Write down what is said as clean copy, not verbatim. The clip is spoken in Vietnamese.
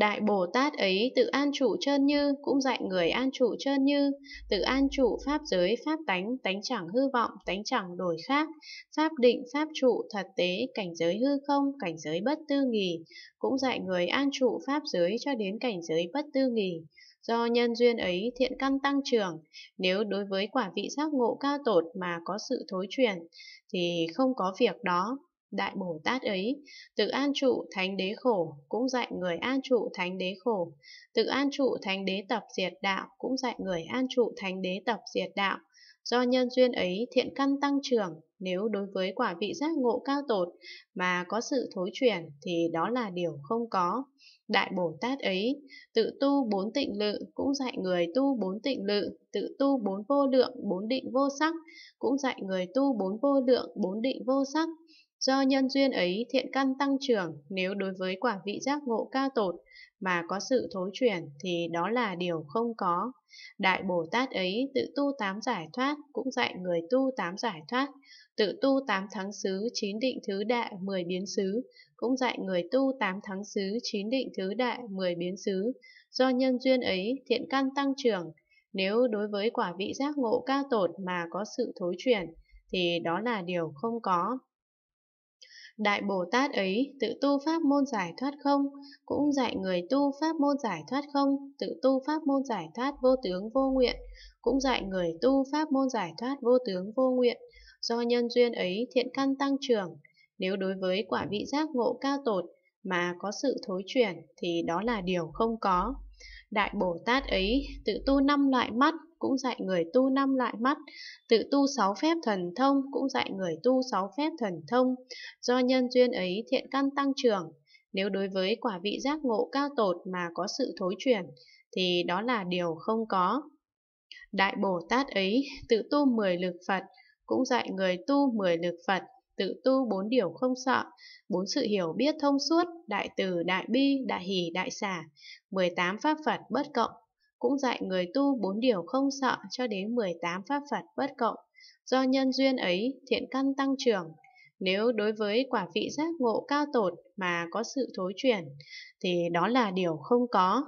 Đại Bồ Tát ấy tự an trụ trơn như, cũng dạy người an trụ trơn như, tự an trụ pháp giới, pháp tánh, tánh chẳng hư vọng, tánh chẳng đổi khác, pháp định, pháp trụ, thật tế, cảnh giới hư không, cảnh giới bất tư nghì, cũng dạy người an trụ pháp giới cho đến cảnh giới bất tư nghì. Do nhân duyên ấy thiện căn tăng trưởng, nếu đối với quả vị giác ngộ cao tột mà có sự thối chuyển, thì không có việc đó. Đại Bồ Tát ấy, tự an trụ thánh đế khổ, cũng dạy người an trụ thánh đế khổ, tự an trụ thánh đế tập diệt đạo, cũng dạy người an trụ thánh đế tập diệt đạo. Do nhân duyên ấy thiện căn tăng trưởng, nếu đối với quả vị giác ngộ cao tột mà có sự thối chuyển thì đó là điều không có. Đại Bồ Tát ấy, tự tu bốn tịnh lự, cũng dạy người tu bốn tịnh lự, tự tu bốn vô lượng, bốn định vô sắc, cũng dạy người tu bốn vô lượng, bốn định vô sắc. Do nhân duyên ấy thiện căn tăng trưởng, nếu đối với quả vị giác ngộ cao tột mà có sự thối chuyển thì đó là điều không có. Đại Bồ Tát ấy tự tu tám giải thoát, cũng dạy người tu tám giải thoát, tự tu tám thắng xứ, chín định thứ đại, 10 biến xứ, cũng dạy người tu tám thắng xứ, chín định thứ đại, 10 biến xứ. Do nhân duyên ấy thiện căn tăng trưởng, nếu đối với quả vị giác ngộ cao tột mà có sự thối chuyển thì đó là điều không có. Đại Bồ Tát ấy tự tu pháp môn giải thoát không, cũng dạy người tu pháp môn giải thoát không, tự tu pháp môn giải thoát vô tướng vô nguyện, cũng dạy người tu pháp môn giải thoát vô tướng vô nguyện. Do nhân duyên ấy thiện căn tăng trưởng, nếu đối với quả vị giác ngộ cao tột mà có sự thối chuyển thì đó là điều không có. Đại Bồ Tát ấy tự tu năm loại mắt, cũng dạy người tu năm loại mắt, tự tu sáu phép thần thông, cũng dạy người tu sáu phép thần thông. Do nhân duyên ấy thiện căn tăng trưởng, nếu đối với quả vị giác ngộ cao tột mà có sự thối chuyển thì đó là điều không có. Đại Bồ Tát ấy tự tu 10 lực Phật, cũng dạy người tu 10 lực Phật, tự tu 4 điều không sợ, 4 sự hiểu biết thông suốt, đại từ, đại bi, đại hỷ, đại xả, 18 pháp Phật bất cộng, cũng dạy người tu 4 điều không sợ cho đến 18 pháp Phật bất cộng. Do nhân duyên ấy thiện căn tăng trưởng, nếu đối với quả vị giác ngộ cao tột mà có sự thối chuyển thì đó là điều không có.